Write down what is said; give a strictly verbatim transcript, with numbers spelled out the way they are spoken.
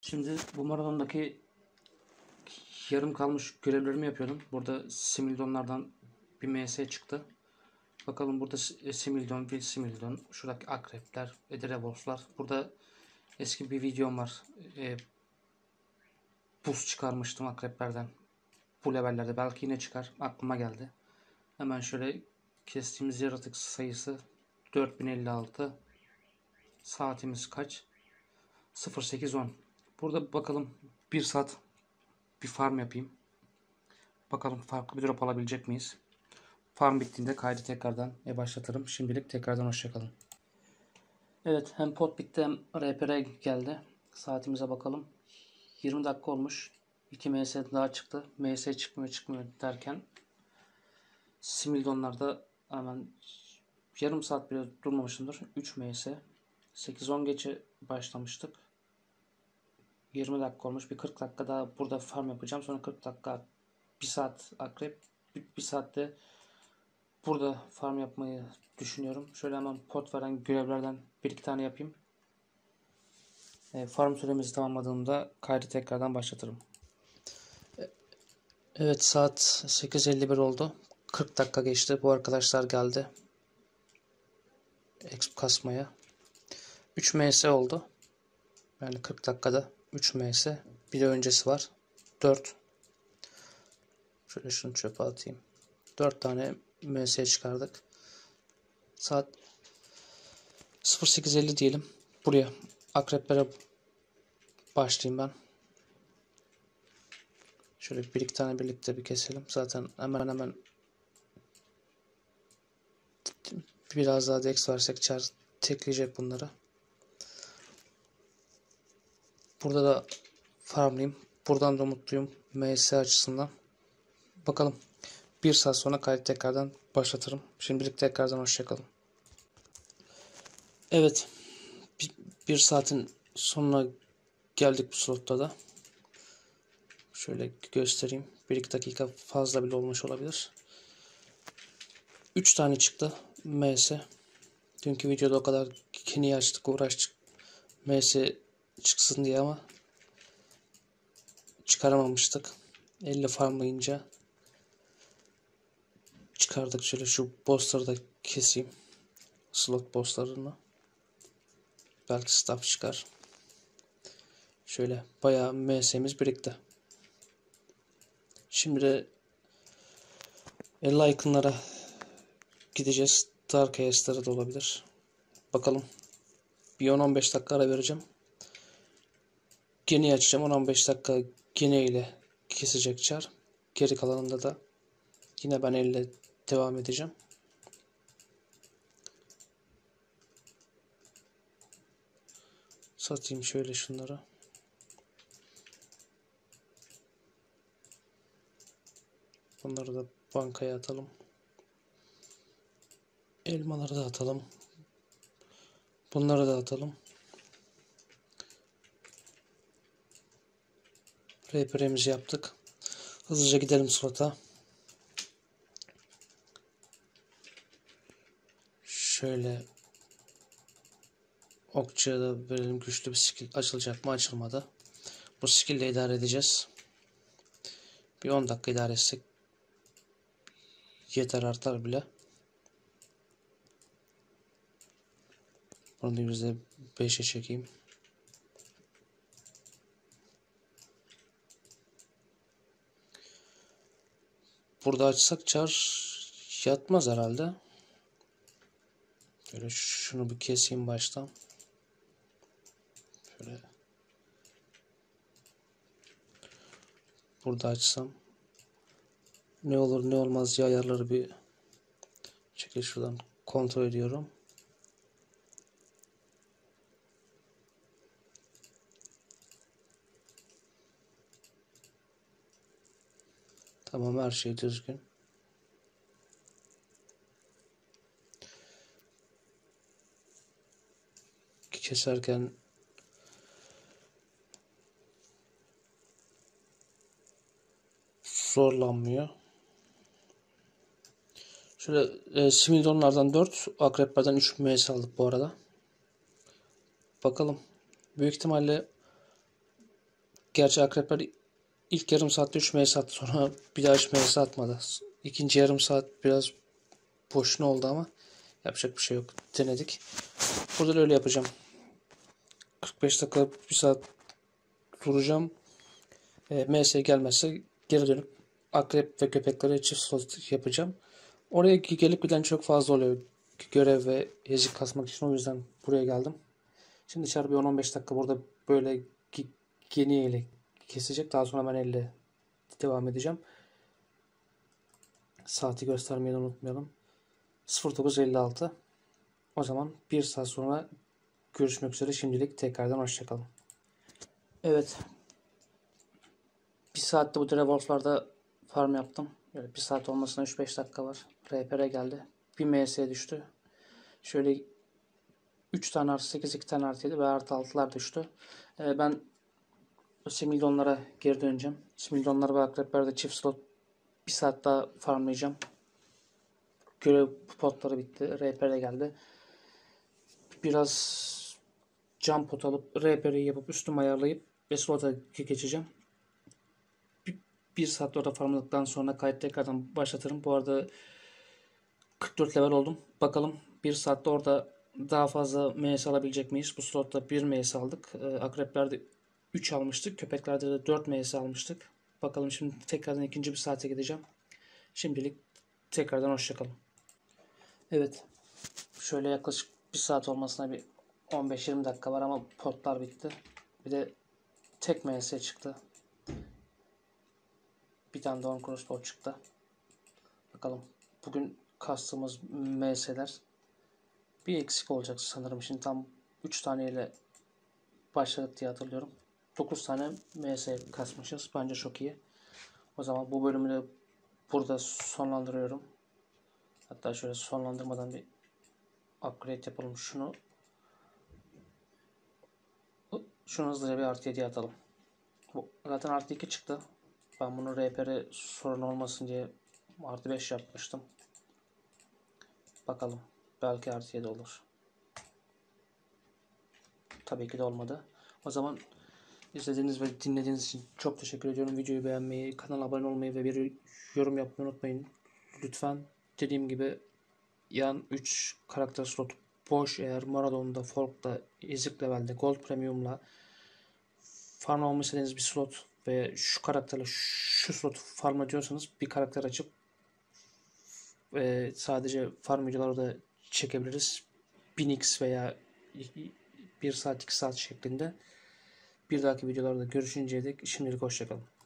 Şimdi bu Moradon'daki yarım kalmış görevlerimi yapıyorum. Burada Smilodon'lardan bir M S çıktı. Bakalım burada Smilodon, Fil Smilodon, şuradaki akrepler, Direwolf'lar. Burada eski bir videom var. E, buz çıkarmıştım akreplerden. Bu levellerde belki yine çıkar. Aklıma geldi. Hemen şöyle kestiğimiz yaratık sayısı dört bin elli altı. Saatimiz kaç? sıfır sekiz on. Burada bakalım bir saat bir farm yapayım. Bakalım farklı bir drop alabilecek miyiz? Farm bittiğinde kaydı tekrardan e başlatırım. Şimdilik tekrardan hoşçakalın. Evet, hem pot bitti hem R P R geldi. Saatimize bakalım. yirmi dakika olmuş. iki M S daha çıktı. M S çıkmıyor çıkmıyor derken Smilodon'larda hemen yarım saat bile durmamışımdır. üç M S. sekiz on geçe başlamıştık. yirmi dakika olmuş. Bir kırk dakika daha burada farm yapacağım. Sonra kırk dakika, bir saat akrep, bir saatte burada farm yapmayı düşünüyorum. Şöyle hemen pot veren görevlerden bir iki tane yapayım. E, farm süremizi tamamladığımda kaydı tekrardan başlatırım. Evet, saat sekiz elli bir oldu. kırk dakika geçti. Bu arkadaşlar geldi Exp kasmaya. üç M S oldu. Yani kırk dakikada üç M S. Bir de öncesi var. dört. Şöyle şunu çöpe atayım. dört tane M S çıkardık. Saat sıfır sekiz elli diyelim. Buraya akreplere başlayayım ben. Şöyle bir iki tane birlikte bir keselim. Zaten hemen hemen biraz daha dex versek çar tekleyecek bunları. Burada da farmlayayım. Buradan da mutluyum M S açısından. Bakalım. Bir saat sonra kaydı tekrardan başlatırım. Şimdilik tekrardan hoşçakalın. Evet. Bir, bir saatin sonuna geldik bu slotta da. Şöyle göstereyim. bir iki dakika fazla bile olmuş olabilir. üç tane çıktı M S. Dünkü videoda o kadar kini açtık, uğraştık M S çıksın diye ama çıkaramamıştık. Elle farmlayınca çıkardık. Şöyle şu bossları da keseyim. Slot bosslarını. Belki staff çıkar. Şöyle bayağı M S'miz birikti. Şimdi de elli icon'lara gideceğiz. Dark A S'lere de olabilir. Bakalım. Bir on on beş dakika ara vereceğim. Geni'yi açacağım. on on beş dakika Geni ile kesecek çar. Geri kalanında da yine ben elle devam edeceğim. Satayım şöyle şunları. Bunları da bankaya atalım. Elmaları da atalım. Bunları da atalım. R P R'mizi yaptık. Hızlıca gidelim slota. Şöyle okçuya da verelim. Güçlü bir skill açılacak mı? Açılmadı. Bu skill ile idare edeceğiz. Bir on dakika idare etsek yeter, artar bile. Bunu da yüzde beşe çekeyim. Burada açsak çar yatmaz herhalde. Böyle şunu bir keseyim baştan. Şöyle. Burada açsam ne olur ne olmaz diye ayarları bir çekil şuradan kontrol ediyorum. Tamam, her şey düzgün. Keserken zorlanmıyor. Şöyle e, Smilodon'lardan dört, akreplerden üç M S aldık bu arada. Bakalım. Büyük ihtimalle Gerçi akrepler ilk yarım saatte üç meyve attı. Sonra bir daha üç meyve atmadı. İkinci yarım saat biraz boşuna oldu ama yapacak bir şey yok. Denedik. Burada da öyle yapacağım. kırk beş dakika bir saat duracağım. E, M S gelmezse geri dönüp akrep ve köpeklere çift solut yapacağım. Oraya gelip giden çok fazla oluyor. Görev ve ezik kasmak için, o yüzden buraya geldim. Şimdi dışarı bir on on beş dakika burada böyle geniyle kesecek. Daha sonra ben elle devam edeceğim. Saati göstermeyi unutmayalım. sıfır dokuz elli altı. O zaman bir saat sonra görüşmek üzere. Şimdilik tekrardan hoşçakalın. Evet. Bir saatte bu Direwolf'larda farm yaptım. Böyle bir saat olmasına üç beş dakika var. R P R geldi. Bir M S düştü. Şöyle üç tane artı sekiz, iki tane artı yedi ve artı altılar düştü. Ee, ben Smilodon'lara geri döneceğim. Smilodon'lar ve akreplerde çift slot bir saat daha farmlayacağım. Görev potları bitti. R P R geldi. Biraz cam pot alıp R P R'yi yapıp üstüm ayarlayıp ve slota geçeceğim. Bir saat orada farmladıktan sonra kayıt tekrardan başlatırım. Bu arada kırk dört level oldum. Bakalım bir saatte orada daha fazla M S alabilecek miyiz? Bu slotta bir M S aldık. Akreplerde üç almıştık. Köpeklerde de dört M S almıştık. Bakalım şimdi tekrardan ikinci bir saate gideceğim. Şimdilik tekrardan hoşçakalın. Evet. Şöyle yaklaşık bir saat olmasına bir on beş yirmi dakika var ama potlar bitti. Bir de tek M S çıktı. Bir tane de on kuruş bot çıktı. Bakalım bugün kastığımız M S'ler bir eksik olacak sanırım. Şimdi tam üç taneyle başladık diye hatırlıyorum. dokuz tane M S kasmışız. Bence çok iyi. O zaman bu bölümü de burada sonlandırıyorum. Hatta şöyle sonlandırmadan bir upgrade yapalım. Şunu şunu hızlıca bir artı yediye atalım. Bu, zaten artı iki çıktı. Ben bunu R P R'e sorun olmasın diye artı beş yapmıştım. Bakalım. Belki artı yedi olur. Tabii ki de olmadı. O zaman izlediğiniz ve dinlediğiniz için çok teşekkür ediyorum. Videoyu beğenmeyi, kanala abone olmayı ve bir yorum yapmayı unutmayın. Lütfen. Dediğim gibi yan üç karakter slotu boş. Eğer Moradon'da, Folk'ta, Ezik Level'de, Gold Premium'la farmlamamı istediğiniz bir slot ve şu karakterle şu slotu farm diyorsanız bir karakter açıp e, sadece farm videoları da çekebiliriz. bin x veya bir saat iki saat şeklinde. Bir dahaki videolarda görüşünceye dek şimdilik hoşçakalın.